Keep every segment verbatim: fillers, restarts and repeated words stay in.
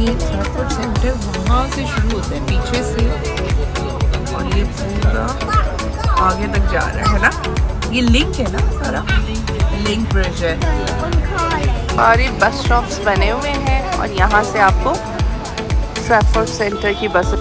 ये Trafford centre वहाँ से शुरू होता है पीछे से, और ये पूरा आगे तक जा रहा है ना, ये लिंक है ना, सारा लिंक ब्रिज है। और ये बस स्टॉप्स बने हुए हैं और यहाँ से आपको ट्रैफर्ड सेंटर की बस।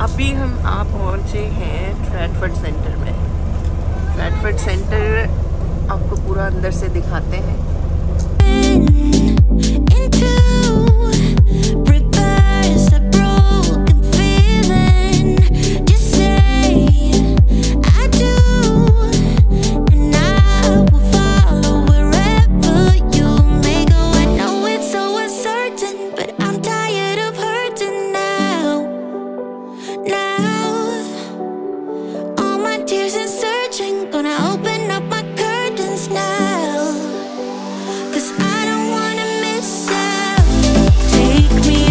अभी हम आप पहुँचे हैं ट्रैफर्ड सेंटर में। ट्रैफर्ड सेंटर आपको पूरा अंदर से दिखाते हैं. Take me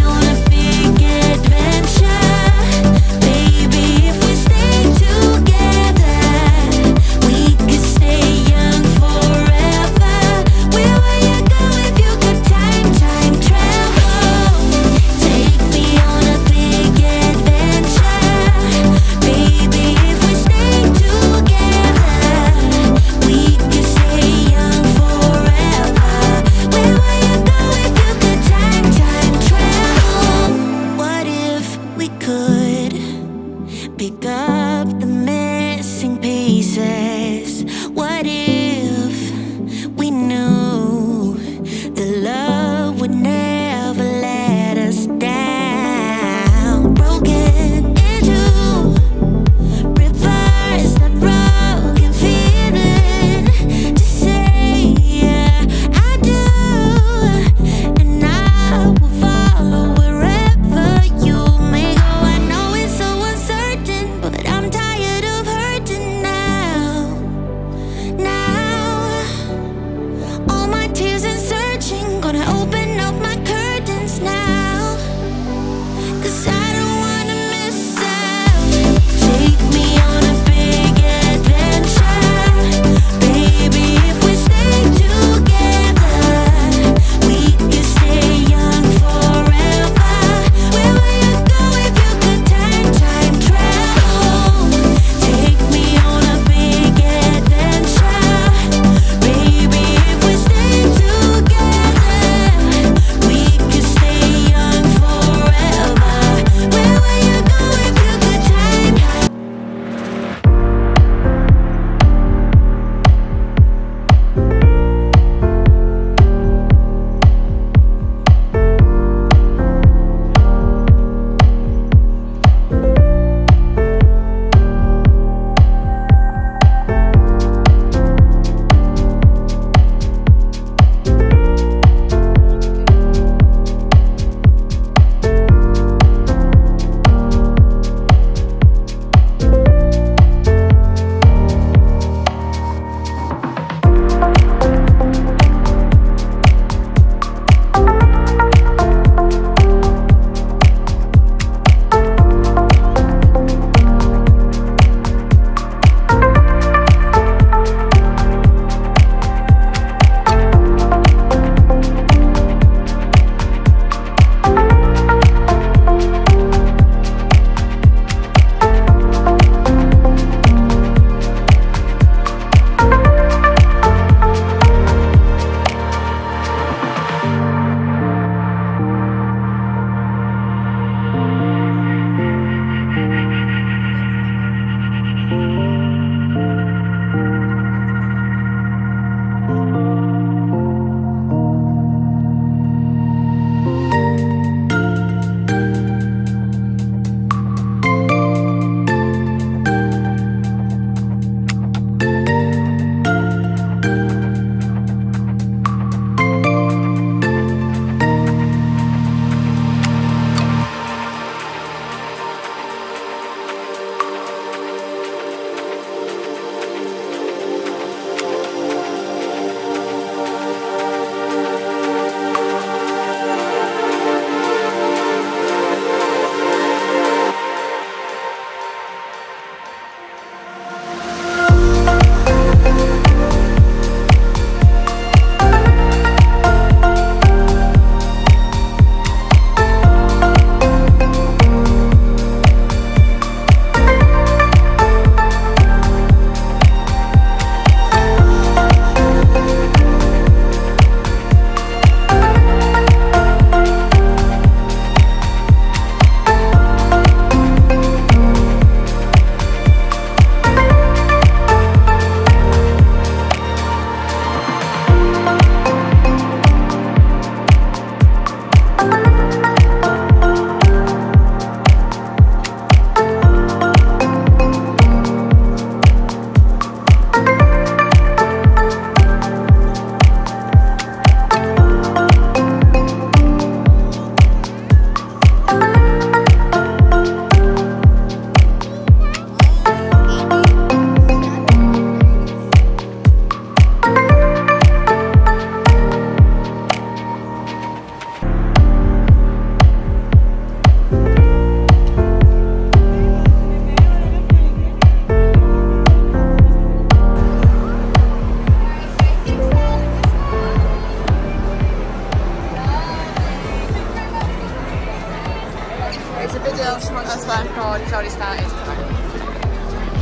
a video of us that God has already started.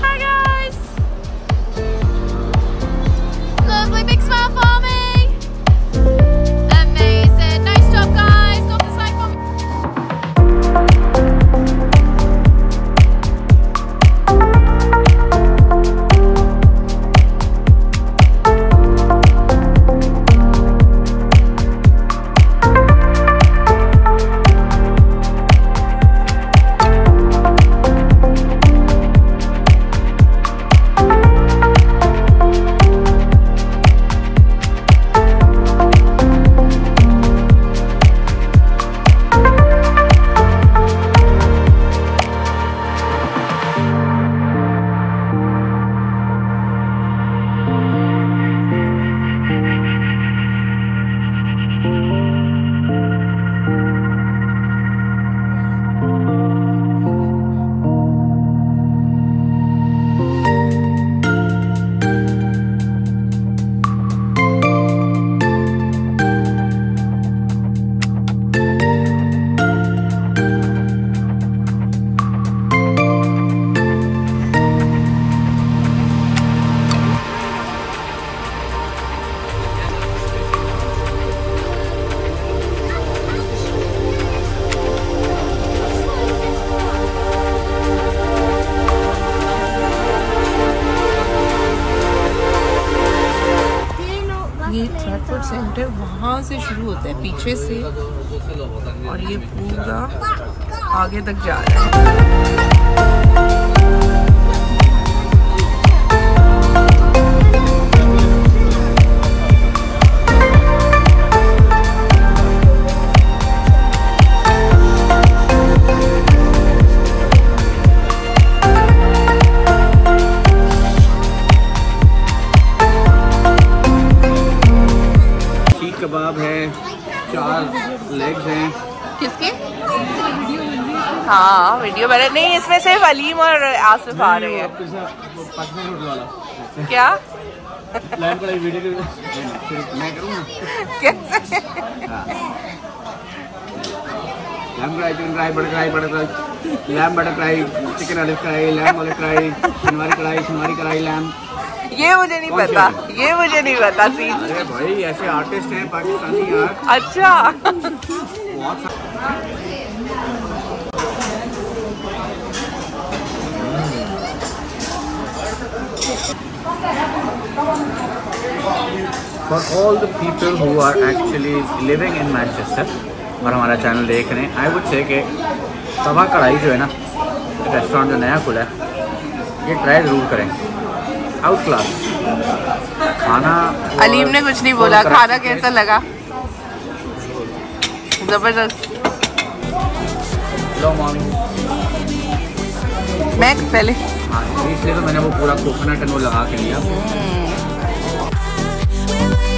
Hi guys! Lovely big smile for me! Amazing! Nice job guys! Go to the side for ये Trafford centre वहाँ से शुरू होता है पीछे से और ये पूरा आगे तक जा रहा है। कबाब है, चार लेग्स हैं। किसके? हाँ वीडियो बना नहीं, इसमें सिर्फ अलीम और आसिफ आ रहे हैं। क्या वीडियो मैं करूँगा? कैसे? Lamb fry, chicken fry, butter fry, butter fry, lamb butter fry, chicken olive fry, lamb olive fry, Shinwari karahi, Shinwari karahi, lamb. ये मुझे नहीं पता, ये मुझे नहीं पता। सी अरे भाई ऐसे आर्टिस्ट हैं पाकिस्तानी यार। अच्छा For all the people who are actually living in Manchester और हमारा चैनल देख रहे हैं, आई वुड से कि तवा कढ़ाई जो है ना, रेस्टोरेंट जो नया खुला है, ये ट्राई जरूर करें। आउट क्लास खाना। अलीम ने कुछ नहीं बोला। खाना कैसा लगा? जबरदस्त। मैं पहले हाँ इसलिए तो मैंने वो पूरा कोकोनट वो लगा के लिया।